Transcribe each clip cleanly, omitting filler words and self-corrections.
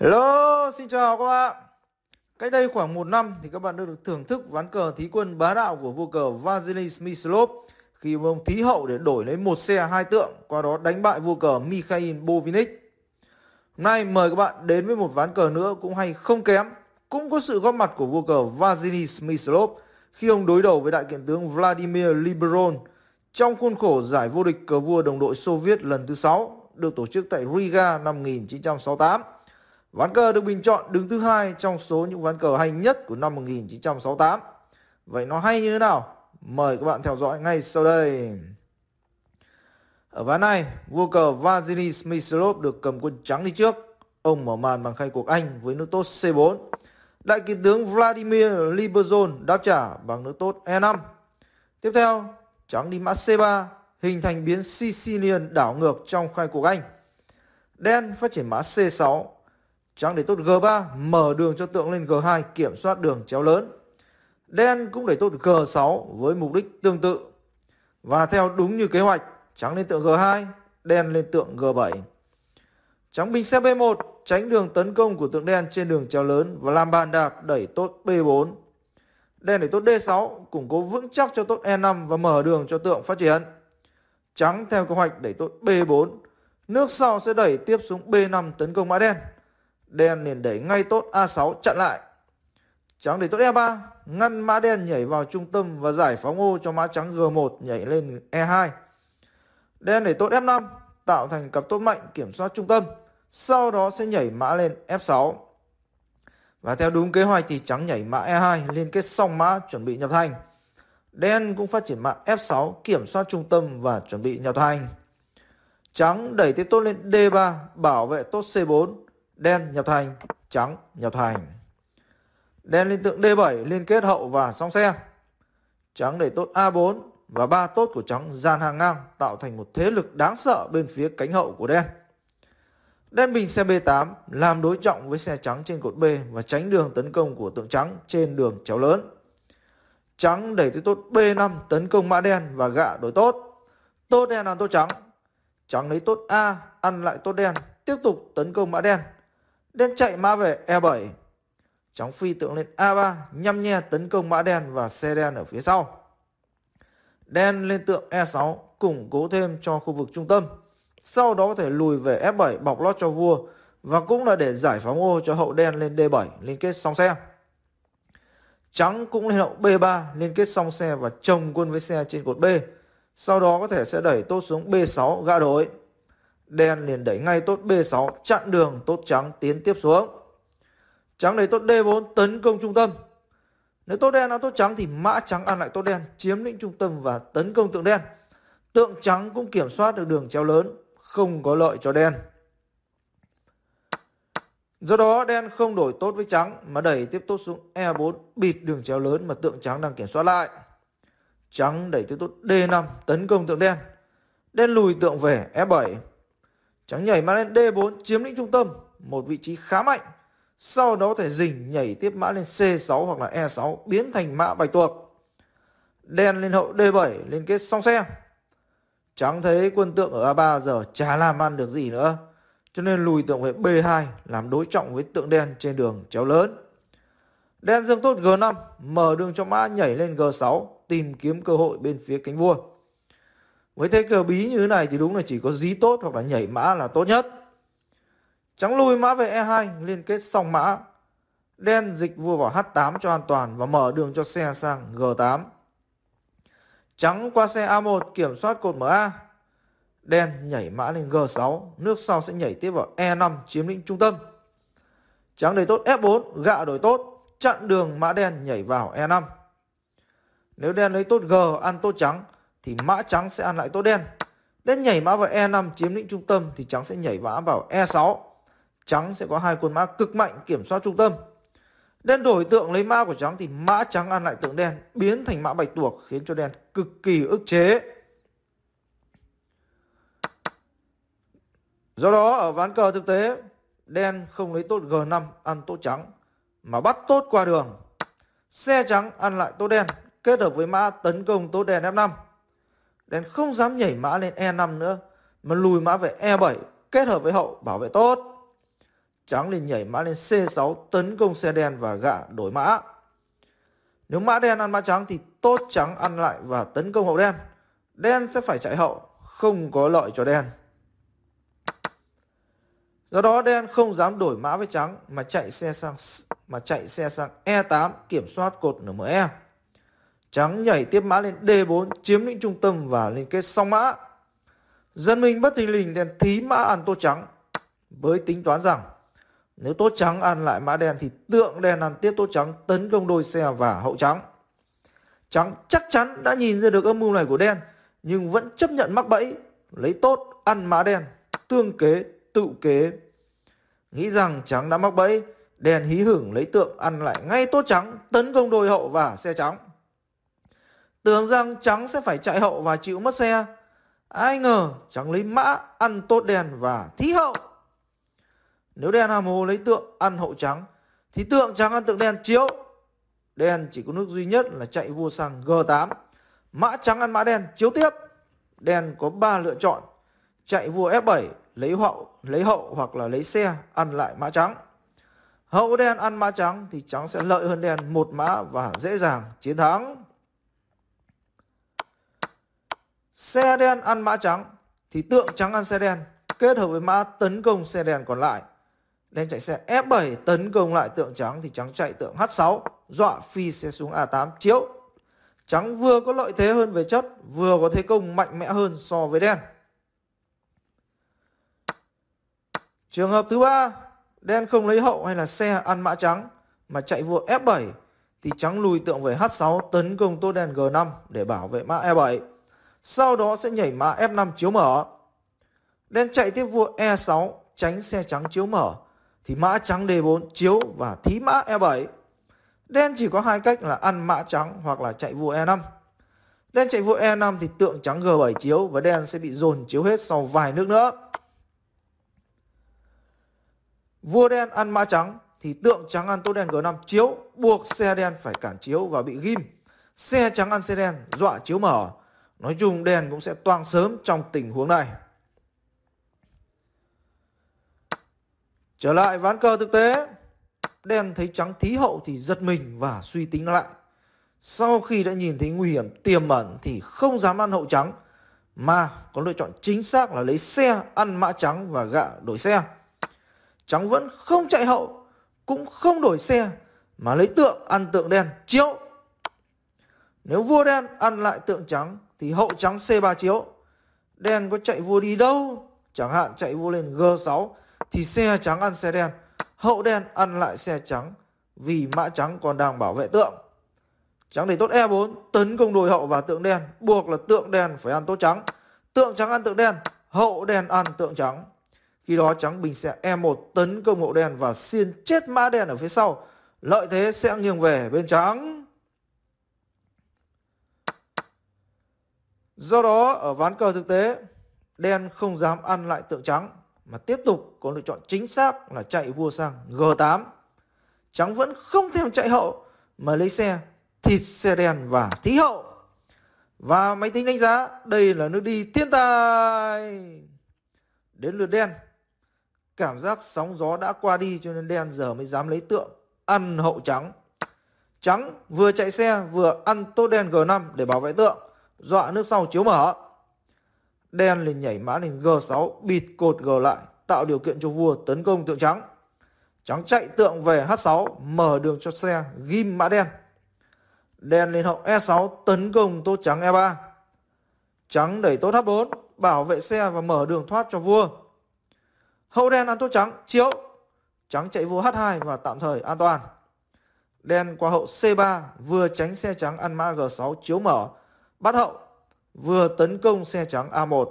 Hello, xin chào các bạn. Cách đây khoảng 1 năm thì các bạn đã được thưởng thức ván cờ thí quân bá đạo của vua cờ Vasily Smyslov khi ông thí hậu để đổi lấy một xe hai tượng, qua đó đánh bại vua cờ Mikhail Botvinnik. Hôm nay mời các bạn đến với một ván cờ nữa cũng hay không kém, cũng có sự góp mặt của vua cờ Vasily Smyslov khi ông đối đầu với đại kiện tướng Vladimir Liberzon trong khuôn khổ giải vô địch cờ vua đồng đội Soviet lần thứ 6 được tổ chức tại Riga năm 1968. Ván cờ được bình chọn đứng thứ 2 trong số những ván cờ hay nhất của năm 1968. Vậy nó hay như thế nào? Mời các bạn theo dõi ngay sau đây. Ở ván này, vua cờ Vasily Smyslov được cầm quân trắng đi trước. Ông mở màn bằng khai cuộc Anh với nước tốt C4. Đại kiện tướng Vladimir Liberzon đáp trả bằng nước tốt E5. Tiếp theo, trắng đi mã C3, hình thành biến Sicilian đảo ngược trong khai cuộc Anh. Đen phát triển mã C6. Trắng để tốt G3, mở đường cho tượng lên G2, kiểm soát đường chéo lớn. Đen cũng để tốt G6 với mục đích tương tự. Và theo đúng như kế hoạch, trắng lên tượng G2, đen lên tượng G7. Trắng binh xe B1, tránh đường tấn công của tượng đen trên đường chéo lớn và làm bàn đạp đẩy tốt B4. Đen để tốt D6, củng cố vững chắc cho tốt E5 và mở đường cho tượng phát triển. Trắng theo kế hoạch đẩy tốt B4, nước sau sẽ đẩy tiếp xuống B5 tấn công mã đen. Đen liền đẩy ngay tốt A6 chặn lại. Trắng đẩy tốt E3, ngăn mã đen nhảy vào trung tâm và giải phóng ô cho mã trắng G1 nhảy lên E2. Đen đẩy tốt F5, tạo thành cặp tốt mạnh kiểm soát trung tâm, sau đó sẽ nhảy mã lên F6. Và theo đúng kế hoạch thì trắng nhảy mã E2 liên kết xong mã chuẩn bị nhập thành. Đen cũng phát triển mã F6 kiểm soát trung tâm và chuẩn bị nhập thành. Trắng đẩy tiếp tốt lên D3 bảo vệ tốt C4. Đen nhập thành, trắng nhập thành. Đen lên tượng D7 liên kết hậu và song xe. Trắng đẩy tốt A4 và ba tốt của trắng dàn hàng ngang tạo thành một thế lực đáng sợ bên phía cánh hậu của đen. Đen bình xe B8 làm đối trọng với xe trắng trên cột B và tránh đường tấn công của tượng trắng trên đường chéo lớn. Trắng đẩy tới tốt B5 tấn công mã đen và gạ đối tốt. Tốt đen ăn tốt trắng. Trắng lấy tốt A ăn lại tốt đen, tiếp tục tấn công mã đen. Đen chạy mã về E7. Trắng phi tượng lên A3, nhăm nhe tấn công mã đen và xe đen ở phía sau. Đen lên tượng E6, củng cố thêm cho khu vực trung tâm. Sau đó có thể lùi về F7 bọc lót cho vua và cũng là để giải phóng ô cho hậu đen lên D7 liên kết song xe. Trắng cũng lên hậu B3 liên kết song xe và chồng quân với xe trên cột B. Sau đó có thể sẽ đẩy tốt xuống B6 gã đối. Đen liền đẩy ngay tốt B6 chặn đường tốt trắng tiến tiếp xuống. Trắng đẩy tốt D4 tấn công trung tâm. Nếu tốt đen ăn tốt trắng thì mã trắng ăn lại tốt đen, chiếm lĩnh trung tâm và tấn công tượng đen. Tượng trắng cũng kiểm soát được đường chéo lớn, không có lợi cho đen. Do đó đen không đổi tốt với trắng mà đẩy tiếp tốt xuống E4, bịt đường chéo lớn mà tượng trắng đang kiểm soát lại. Trắng đẩy tiếp tốt D5 tấn công tượng đen. Đen lùi tượng về F7. Trắng nhảy mã lên D4 chiếm lĩnh trung tâm, một vị trí khá mạnh. Sau đó có thể rình nhảy tiếp mã lên C6 hoặc là E6 biến thành mã bạch tuộc. Đen lên hậu D7 liên kết song xe. Trắng thấy quân tượng ở A3 giờ chả làm ăn được gì nữa, cho nên lùi tượng về B2 làm đối trọng với tượng đen trên đường chéo lớn. Đen dương tốt G5 mở đường cho mã nhảy lên G6 tìm kiếm cơ hội bên phía cánh vua. Với thế cờ bí như thế này thì đúng là chỉ có dí tốt hoặc là nhảy mã là tốt nhất. Trắng lùi mã về E2 liên kết song mã. Đen dịch vua vào H8 cho an toàn và mở đường cho xe sang G8. Trắng qua xe A1 kiểm soát cột MA. Đen nhảy mã lên G6, nước sau sẽ nhảy tiếp vào E5 chiếm lĩnh trung tâm. Trắng đẩy tốt F4 gạ đổi tốt, chặn đường mã đen nhảy vào E5. Nếu đen lấy tốt G ăn tốt trắng thì mã trắng sẽ ăn lại tốt đen. Đen nhảy mã vào E5 chiếm lĩnh trung tâm thì trắng sẽ nhảy mã vào E6. Trắng sẽ có hai quân mã cực mạnh kiểm soát trung tâm. Đen đổi tượng lấy mã của trắng thì mã trắng ăn lại tượng đen, biến thành mã bạch tuộc khiến cho đen cực kỳ ức chế. Do đó ở ván cờ thực tế, đen không lấy tốt G5 ăn tốt trắng mà bắt tốt qua đường. Xe trắng ăn lại tốt đen kết hợp với mã tấn công tốt đen F5. Đen không dám nhảy mã lên E5 nữa mà lùi mã về E7 kết hợp với hậu bảo vệ tốt. Tráng liền nhảy mã lên C6 tấn công xe đen và gạ đổi mã. Nếu mã đen ăn mã trắng thì tốt trắng ăn lại và tấn công hậu đen. Đen sẽ phải chạy hậu, không có lợi cho đen. Do đó đen không dám đổi mã với trắng mà chạy xe sang E8 kiểm soát cột NME. Trắng nhảy tiếp mã lên D4 chiếm lĩnh trung tâm và liên kết song mã. Dân mình bất thình lình đen thí mã ăn tô trắng với tính toán rằng nếu tô trắng ăn lại mã đen thì tượng đen ăn tiếp tô trắng tấn công đôi xe và hậu trắng. Trắng chắc chắn đã nhìn ra được âm mưu này của đen nhưng vẫn chấp nhận mắc bẫy lấy tốt ăn mã đen, tương kế tự kế. Nghĩ rằng trắng đã mắc bẫy, đen hí hửng lấy tượng ăn lại ngay tốt trắng tấn công đôi hậu và xe trắng. Tưởng rằng trắng sẽ phải chạy hậu và chịu mất xe, ai ngờ trắng lấy mã ăn tốt đen và thí hậu. Nếu đen hàm hồ lấy tượng ăn hậu trắng thì tượng trắng ăn tượng đen chiếu. Đen chỉ có nước duy nhất là chạy vua sang G8, mã trắng ăn mã đen chiếu tiếp. Đen có 3 lựa chọn: chạy vua F7 lấy hậu hoặc là lấy xe ăn lại mã trắng. Hậu đen ăn mã trắng thì trắng sẽ lợi hơn đen một mã và dễ dàng chiến thắng. Xe đen ăn mã trắng thì tượng trắng ăn xe đen kết hợp với mã tấn công xe đen còn lại. Đen chạy xe F7 tấn công lại tượng trắng thì trắng chạy tượng H6 dọa phi xe xuống A8 chiếu. Trắng vừa có lợi thế hơn về chất, vừa có thế công mạnh mẽ hơn so với đen. Trường hợp thứ ba, đen không lấy hậu hay là xe ăn mã trắng mà chạy vua F7 thì trắng lùi tượng về H6 tấn công tốt đen G5 để bảo vệ mã E7. Sau đó sẽ nhảy mã F5 chiếu mở. Đen chạy tiếp vua E6 tránh xe trắng chiếu mở thì mã trắng D4 chiếu và thí mã E7. Đen chỉ có hai cách là ăn mã trắng hoặc là chạy vua E5. Đen chạy vua E5 thì tượng trắng G7 chiếu và đen sẽ bị dồn chiếu hết sau vài nước nữa. Vua đen ăn mã trắng thì tượng trắng ăn tô đen G5 chiếu buộc xe đen phải cản chiếu và bị ghim. Xe trắng ăn xe đen dọa chiếu mở. Nói chung đen cũng sẽ toang sớm trong tình huống này. Trở lại ván cờ thực tế, đen thấy trắng thí hậu thì giật mình và suy tính lại. Sau khi đã nhìn thấy nguy hiểm tiềm ẩn thì không dám ăn hậu trắng mà có lựa chọn chính xác là lấy xe ăn mã trắng và gạ đổi xe. Trắng vẫn không chạy hậu cũng không đổi xe mà lấy tượng ăn tượng đen chiếu. Nếu vua đen ăn lại tượng trắng thì hậu trắng C3 chiếu. Đen có chạy vua đi đâu, chẳng hạn chạy vua lên G6 thì xe trắng ăn xe đen, hậu đen ăn lại xe trắng vì mã trắng còn đang bảo vệ tượng. Trắng để tốt E4 tấn công đồi hậu và tượng đen, buộc là tượng đen phải ăn tốt trắng. Tượng trắng ăn tượng đen, hậu đen ăn tượng trắng. Khi đó trắng bình xe E1 tấn công hậu đen và xiên chết mã đen ở phía sau. Lợi thế sẽ nghiêng về bên trắng. Do đó ở ván cờ thực tế, đen không dám ăn lại tượng trắng mà tiếp tục có lựa chọn chính xác là chạy vua sang G8. Trắng vẫn không thèm chạy hậu mà lấy xe thịt xe đen và thí hậu. Và máy tính đánh giá đây là nước đi thiên tài. Đến lượt đen, cảm giác sóng gió đã qua đi cho nên đen giờ mới dám lấy tượng ăn hậu trắng. Trắng vừa chạy xe vừa ăn tô đen G5 để bảo vệ tượng, dọa nước sau chiếu mở. Đen liền nhảy mã lên G6 bịt cột G lại, tạo điều kiện cho vua tấn công tượng trắng. Trắng chạy tượng về H6 mở đường cho xe ghim mã đen. Đen lên hậu E6 tấn công tốt trắng E3. Trắng đẩy tốt H4 bảo vệ xe và mở đường thoát cho vua. Hậu đen ăn tốt trắng chiếu. Trắng chạy vua H2 và tạm thời an toàn. Đen qua hậu C3 vừa tránh xe trắng ăn mã G6 chiếu mở bắt hậu, vừa tấn công xe trắng A1.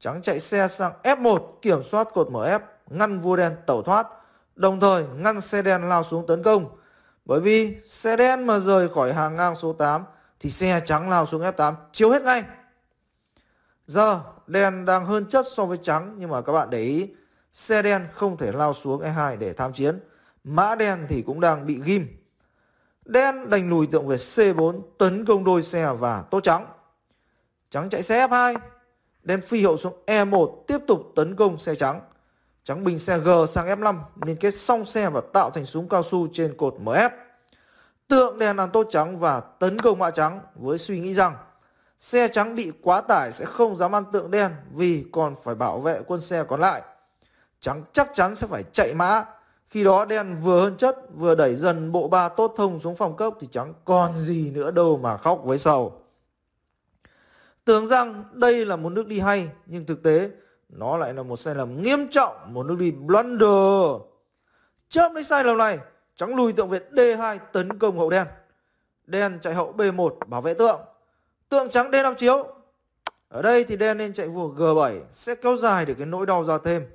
Trắng chạy xe sang F1 kiểm soát cột MF, ngăn vua đen tẩu thoát, đồng thời ngăn xe đen lao xuống tấn công. Bởi vì xe đen mà rời khỏi hàng ngang số 8 thì xe trắng lao xuống F8 chiếu hết ngay. Giờ đen đang hơn chất so với trắng, nhưng mà các bạn để ý, xe đen không thể lao xuống E2 để tham chiến. Mã đen thì cũng đang bị ghim. Đen đành lùi tượng về C4 tấn công đôi xe và tốt trắng. Trắng chạy xe F2. Đen phi hậu xuống E1 tiếp tục tấn công xe trắng. trắng binh xe G sang F5 liên kết song xe và tạo thành súng cao su trên cột MF. Tượng đèn làm tốt trắng và tấn công mã trắng với suy nghĩ rằng xe trắng bị quá tải sẽ không dám ăn tượng đen vì còn phải bảo vệ quân xe còn lại. Trắng chắc chắn sẽ phải chạy mã, khi đó đen vừa hơn chất vừa đẩy dần bộ ba tốt thông xuống phòng cốc thì trắng còn gì nữa đâu mà khóc với sầu. Tưởng rằng đây là một nước đi hay nhưng thực tế nó lại là một sai lầm nghiêm trọng, một nước đi blunder. Chớp lấy sai lầm này, trắng lùi tượng Việt D2 tấn công hậu đen. Đen chạy hậu B1 bảo vệ tượng. Tượng trắng D5 chiếu. Ở đây thì đen nên chạy vua G7 sẽ kéo dài để cái nỗi đau ra thêm.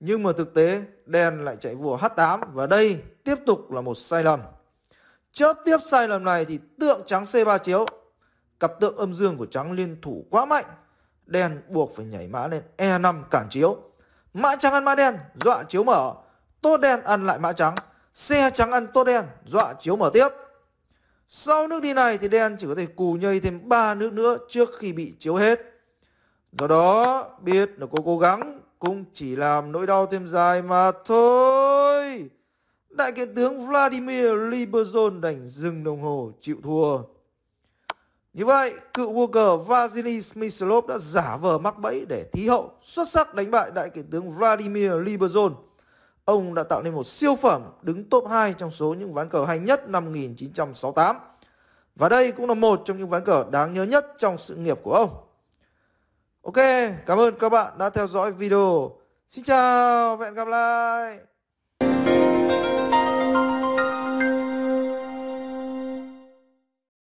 Nhưng mà thực tế đen lại chạy vua H8 và đây tiếp tục là một sai lầm. Chớp tiếp sai lầm này thì tượng trắng C3 chiếu. Cặp tượng âm dương của trắng liên thủ quá mạnh. Đen buộc phải nhảy mã lên E5 cản chiếu. Mã trắng ăn mã đen, dọa chiếu mở. Tốt đen ăn lại mã trắng. Xe trắng ăn tốt đen, dọa chiếu mở tiếp. Sau nước đi này thì đen chỉ có thể cù nhây thêm 3 nước nữa trước khi bị chiếu hết. Do đó biết là cô cố gắng cũng chỉ làm nỗi đau thêm dài mà thôi. Đại kiện tướng Vladimir Liberzon đành dừng đồng hồ chịu thua. Như vậy, cựu vua cờ Vasily Smyslov đã giả vờ mắc bẫy để thí hậu xuất sắc đánh bại đại kiện tướng Vladimir Liberzon. Ông đã tạo nên một siêu phẩm đứng top 2 trong số những ván cờ hay nhất năm 1968. Và đây cũng là một trong những ván cờ đáng nhớ nhất trong sự nghiệp của ông. Ok, cảm ơn các bạn đã theo dõi video. Xin chào và hẹn gặp lại.